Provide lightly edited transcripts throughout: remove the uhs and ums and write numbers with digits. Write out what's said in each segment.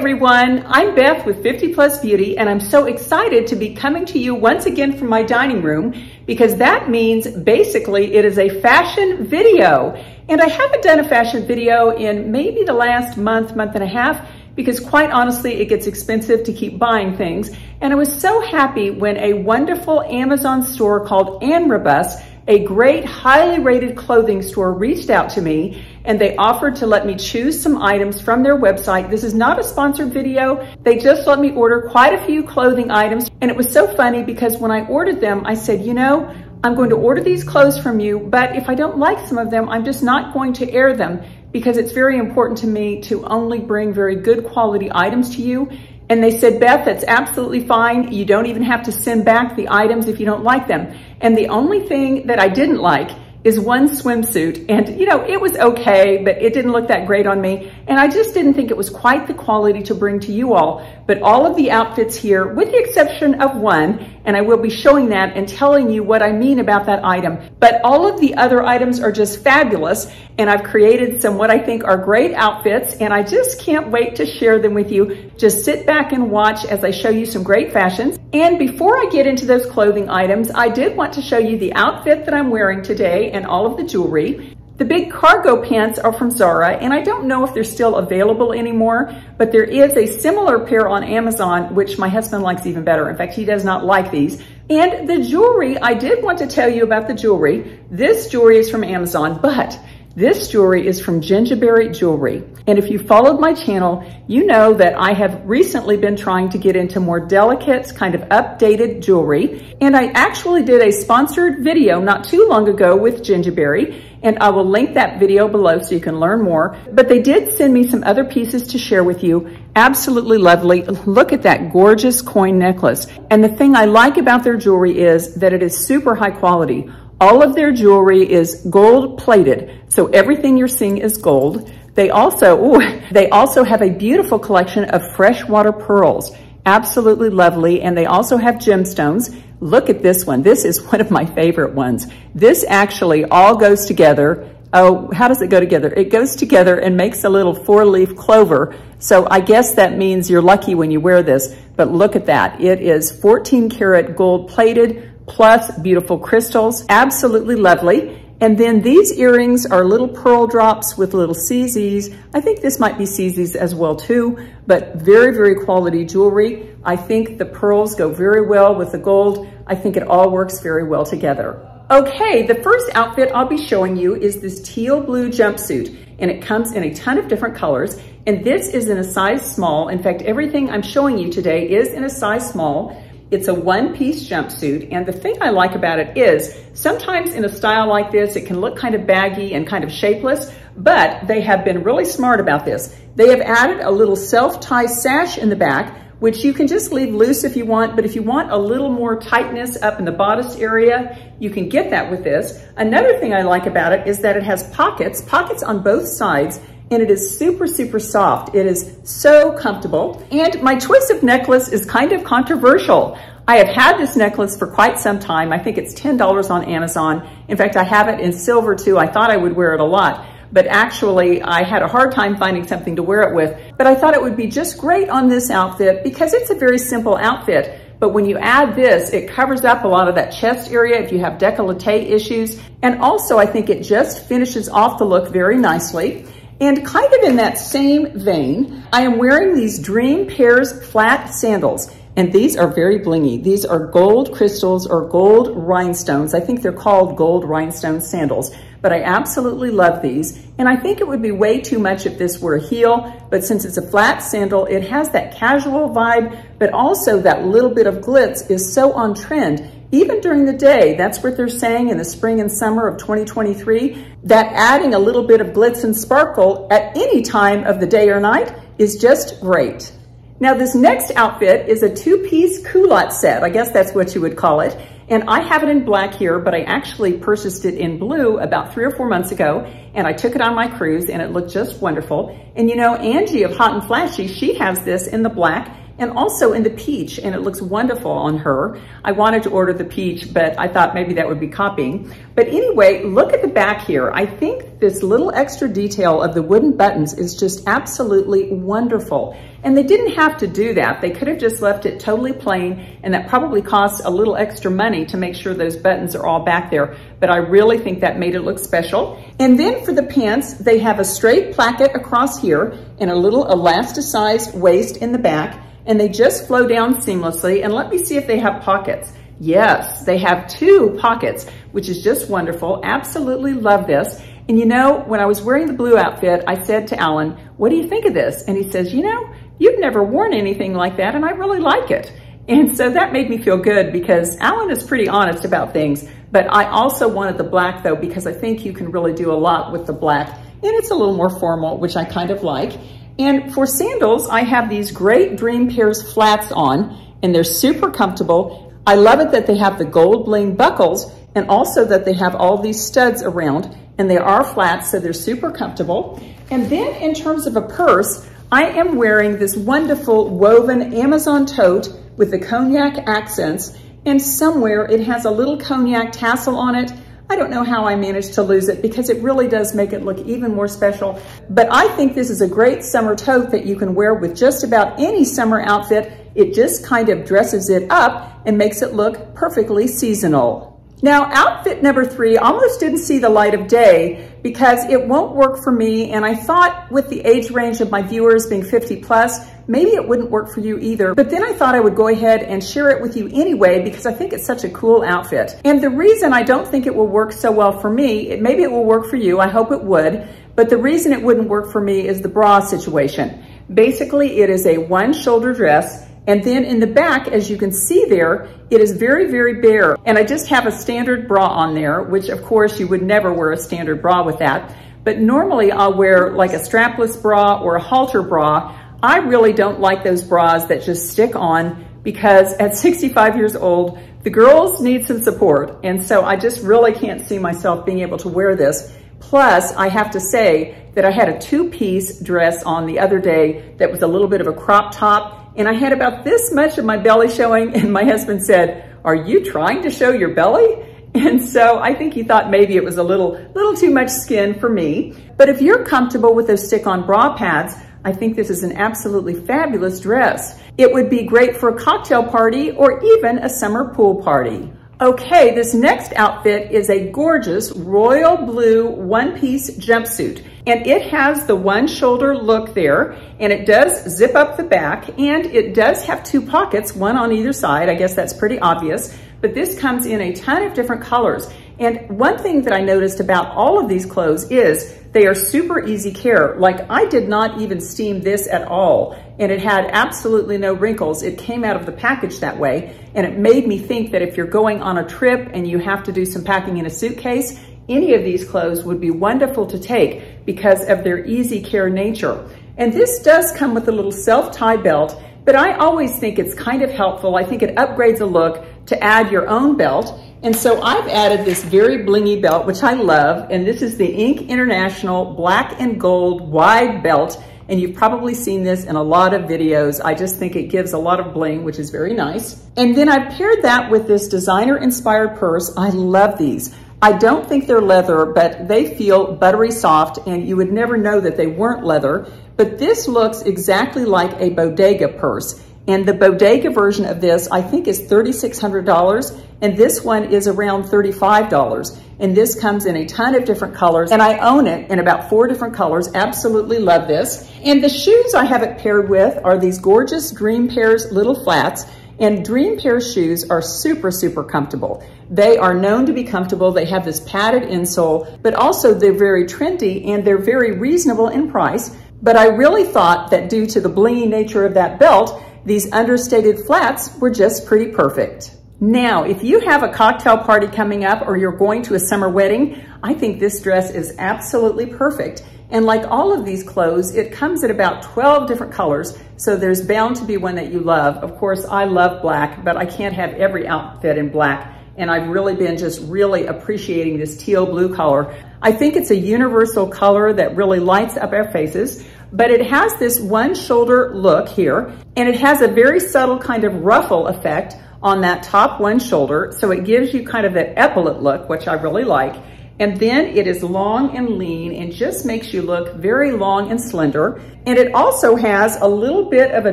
everyone, I'm Beth with 50 Plus Beauty, and I'm so excited to be coming to you once again from my dining room, because that means basically it is a fashion video. And I haven't done a fashion video in maybe the last month and a half, because quite honestly, it gets expensive to keep buying things. And I was so happy when a wonderful Amazon store called Anrabess, a great highly rated clothing store, reached out to me and they offered to let me choose some items from their website. This is not a sponsored video. They just let me order quite a few clothing items. And it was so funny because when I ordered them, I said, you know, I'm going to order these clothes from you, but if I don't like some of them, I'm just not going to air them, because it's very important to me to only bring very good quality items to you. And they said, Beth, that's absolutely fine. You don't even have to send back the items if you don't like them. And the only thing that I didn't like is one swimsuit. And you know, it was okay, but it didn't look that great on me. And I just didn't think it was quite the quality to bring to you all. But all of the outfits here, with the exception of one, and I will be showing that and telling you what I mean about that item. But all of the other items are just fabulous. And I've created some what I think are great outfits, and I just can't wait to share them with you. Just sit back and watch as I show you some great fashions. And before I get into those clothing items, I did want to show you the outfit that I'm wearing today and all of the jewelry. The big cargo pants are from Zara, and I don't know if they're still available anymore, but there is a similar pair on Amazon, which my husband likes even better. In fact, he does not like these. And the jewelry, I did want to tell you about the jewelry. This jewelry is from Amazon, but this jewelry is from Gingiberi Jewelry. And if you followed my channel, you know that I have recently been trying to get into more delicate, kind of updated jewelry. And I actually did a sponsored video not too long ago with Gingiberi, and I will link that video below so you can learn more. But they did send me some other pieces to share with you. Absolutely lovely. Look at that gorgeous coin necklace. And the thing I like about their jewelry is that it is super high quality. All of their jewelry is gold plated, so everything you're seeing is gold. They also have a beautiful collection of freshwater pearls. Absolutely lovely. And they also have gemstones. Look at this one. This is one of my favorite ones. This actually all goes together. Oh, how does it go together? It goes together and makes a little 4-leaf clover. So I guess that means you're lucky when you wear this, but look at that. It is 14 karat gold plated, plus beautiful crystals. Absolutely lovely. And then these earrings are little pearl drops with little CZs. I think this might be CZs as well too, but very, very quality jewelry. I think the pearls go very well with the gold. I think it all works very well together. Okay, the first outfit I'll be showing you is this teal blue jumpsuit, and it comes in a ton of different colors. And this is in a size small. In fact, everything I'm showing you today is in a size small. It's a one-piece jumpsuit, and the thing I like about it is sometimes in a style like this, it can look kind of baggy and kind of shapeless, but they have been really smart about this. They have added a little self-tie sash in the back, which you can just leave loose if you want, but if you want a little more tightness up in the bodice area, you can get that with this. Another thing I like about it is that it has pockets on both sides, and it is super, super soft. It is so comfortable. And my choice of necklace is kind of controversial. I have had this necklace for quite some time. I think it's $10 on Amazon. In fact, I have it in silver too. I thought I would wear it a lot, but actually I had a hard time finding something to wear it with. But I thought it would be just great on this outfit because it's a very simple outfit. But when you add this, it covers up a lot of that chest area if you have décolleté issues. And also I think it just finishes off the look very nicely. And kind of in that same vein, I am wearing these Dream Pairs flat sandals. And these are very blingy. These are gold crystals or gold rhinestones. I think they're called gold rhinestone sandals, but I absolutely love these. And I think it would be way too much if this were a heel, but since it's a flat sandal, it has that casual vibe, but also that little bit of glitz is so on trend. Even during the day, that's what they're saying in the spring and summer of 2023, that adding a little bit of glitz and sparkle at any time of the day or night is just great. Now this next outfit is a two-piece culotte set. I guess that's what you would call it. And I have it in black here, but I actually purchased it in blue about 3 or 4 months ago. And I took it on my cruise and it looked just wonderful. And you know, Angie of Hot and Flashy, she has this in the black. and also in the peach, and it looks wonderful on her. I wanted to order the peach, but I thought maybe that would be copying. But anyway, look at the back here. I think this little extra detail of the wooden buttons is just absolutely wonderful. And they didn't have to do that. They could have just left it totally plain, and that probably cost a little extra money to make sure those buttons are all back there. But I really think that made it look special. And then for the pants, they have a straight placket across here and a little elasticized waist in the back, and they just flow down seamlessly. And let me see if they have pockets. Yes, they have two pockets, which is just wonderful. Absolutely love this. And you know, when I was wearing the blue outfit, I said to Alan, what do you think of this? And he says, you know, you've never worn anything like that, and I really like it. And so that made me feel good, because Alan is pretty honest about things. But I also wanted the black, though, because I think you can really do a lot with the black, and it's a little more formal, which I kind of like. And for sandals, I have these great Dream Pairs flats on, and they're super comfortable. I love it that they have the gold bling buckles, and also that they have all these studs around, and they are flat, so they're super comfortable. And then in terms of a purse, I am wearing this wonderful woven Amazon tote with the cognac accents, and somewhere it has a little cognac tassel on it. I don't know how I managed to lose it, because it really does make it look even more special. But I think this is a great summer tote that you can wear with just about any summer outfit. It just kind of dresses it up and makes it look perfectly seasonal. Now, outfit number 3 almost didn't see the light of day because it won't work for me, and I thought with the age range of my viewers being 50+, maybe it wouldn't work for you either. But then I thought I would go ahead and share it with you anyway, because I think it's such a cool outfit. And the reason I don't think it will work so well for me, maybe it will work for you, I hope it would, but the reason it wouldn't work for me is the bra situation. Basically, it is a one-shoulder dress, and then in the back, as you can see there, it is very, very bare. And I just have a standard bra on there, which of course you would never wear a standard bra with that. But normally I'll wear like a strapless bra or a halter bra. I really don't like those bras that just stick on, because at 65 years old, the girls need some support. And so I just really can't see myself being able to wear this. Plus, I have to say that I had a two-piece dress on the other day that was a little bit of a crop top, and I had about this much of my belly showing, and my husband said, are you trying to show your belly? And so I think he thought maybe it was a little too much skin for me. But if you're comfortable with those stick-on bra pads, I think this is an absolutely fabulous dress. It would be great for a cocktail party or even a summer pool party. Okay, this next outfit is a gorgeous royal blue one-piece jumpsuit, and it has the one-shoulder look there, and it does zip up the back, and it does have two pockets, one on either side. I guess that's pretty obvious, but this comes in a ton of different colors. And one thing that I noticed about all of these clothes is they are super easy care. Like, I did not even steam this at all, and it had absolutely no wrinkles. It came out of the package that way, and it made me think that if you're going on a trip and you have to do some packing in a suitcase, any of these clothes would be wonderful to take because of their easy care nature. And this does come with a little self-tie belt, but I always think it's kind of helpful. I think it upgrades a look to add your own belt. And so I've added this very blingy belt, which I love, and this is the Inc. International black and gold wide belt, and you've probably seen this in a lot of videos. I just think it gives a lot of bling, which is very nice. And then I paired that with this designer-inspired purse. I love these. I don't think they're leather, but they feel buttery soft, and you would never know that they weren't leather. But this looks exactly like a bodega purse. And the bodega version of this, I think, is $3,600, and this one is around $35. And this comes in a ton of different colors, and I own it in about 4 different colors. Absolutely love this. And the shoes I have it paired with are these gorgeous Dream Pairs little flats, and Dream Pairs shoes are super, super comfortable. They are known to be comfortable. They have this padded insole, but also they're very trendy, and they're very reasonable in price. But I really thought that due to the blingy nature of that belt, these understated flats were just pretty perfect. Now, if you have a cocktail party coming up or you're going to a summer wedding, I think this dress is absolutely perfect. And like all of these clothes, it comes in about 12 different colors, so there's bound to be one that you love. Of course, I love black, but I can't have every outfit in black, and I've really been just really appreciating this teal blue color. I think it's a universal color that really lights up our faces. but it has this one shoulder look here, and it has a very subtle kind of ruffle effect on that top one shoulder, so it gives you kind of that epaulet look, which I really like. And then it is long and lean and just makes you look very long and slender. And it also has a little bit of a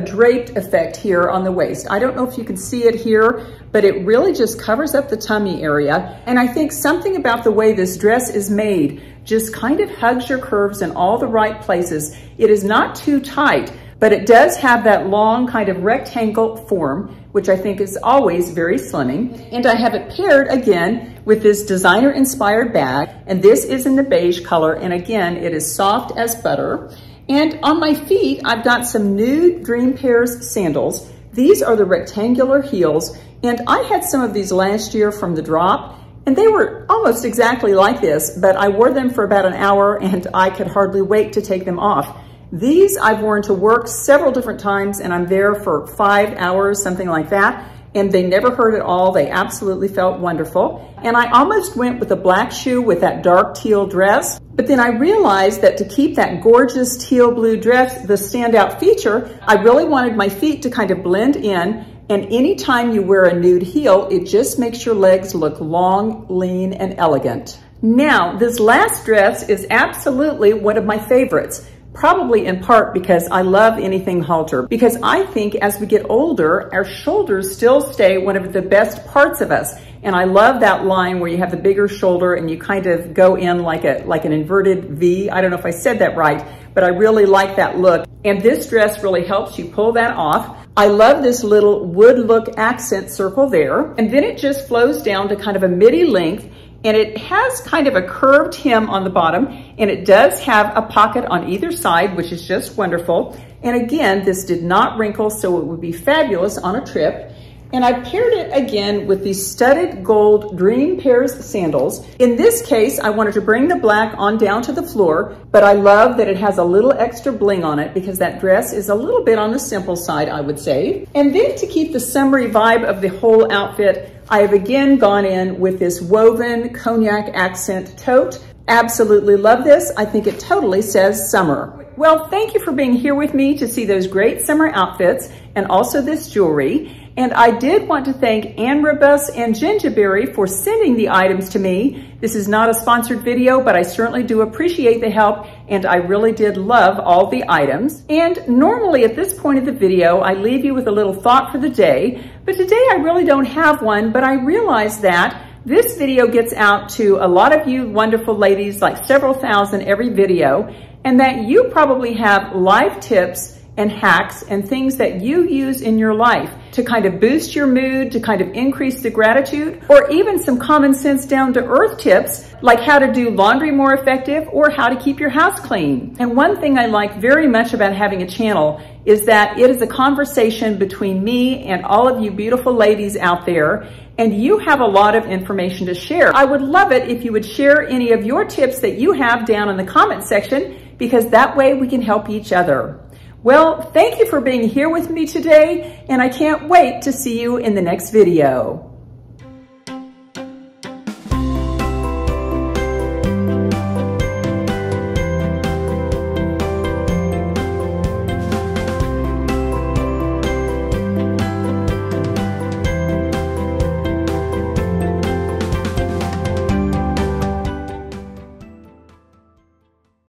draped effect here on the waist. I don't know if you can see it here, but it really just covers up the tummy area. And I think something about the way this dress is made just kind of hugs your curves in all the right places. It is not too tight, but it does have that long kind of rectangle form, which I think is always very slimming. And I have it paired again with this designer inspired bag, and this is in the beige color, and again it is soft as butter. And on my feet I've got some new Dream Pairs sandals. These are the rectangular heels, and I had some of these last year from The Drop, and they were almost exactly like this, but I wore them for about an hour and I could hardly wait to take them off. These I've worn to work several different times, and I'm there for 5 hours, something like that, and they never hurt at all. They absolutely felt wonderful. And I almost went with a black shoe with that dark teal dress, but then I realized that to keep that gorgeous teal blue dress the standout feature, I really wanted my feet to kind of blend in, and anytime you wear a nude heel, it just makes your legs look long, lean, and elegant. Now, this last dress is absolutely one of my favorites. Probably in part because I love anything halter, because I think as we get older, our shoulders still stay one of the best parts of us. And I love that line where you have the bigger shoulder and you kind of go in like an inverted V. I don't know if I said that right, but I really like that look. And this dress really helps you pull that off. I love this little wood look accent circle there. And then it just flows down to kind of a midi length, and it has kind of a curved hem on the bottom, and it does have a pocket on either side, which is just wonderful. And again, this did not wrinkle, so it would be fabulous on a trip. And I paired it again with these studded gold Dream Pairs sandals. In this case, I wanted to bring the black on down to the floor, but I love that it has a little extra bling on it because that dress is a little bit on the simple side, I would say. And then to keep the summery vibe of the whole outfit, I have again gone in with this woven cognac accent tote. Absolutely love this. I think it totally says summer. Well, thank you for being here with me to see those great summer outfits and also this jewelry. And I did want to thank Anrabess and Gingiberi for sending the items to me. This is not a sponsored video, but I certainly do appreciate the help, and I really did love all the items. And normally at this point of the video, I leave you with a little thought for the day, but today I really don't have one, but I realized that this video gets out to a lot of you wonderful ladies, like several thousand every video, and that you probably have life tips and hacks and things that you use in your life to kind of boost your mood, to kind of increase the gratitude, or even some common sense down to earth tips like how to do laundry more effective or how to keep your house clean. And one thing I like very much about having a channel is that it is a conversation between me and all of you beautiful ladies out there, and you have a lot of information to share. I would love it if you would share any of your tips that you have down in the comment section, because that way we can help each other. Well, thank you for being here with me today, and I can't wait to see you in the next video.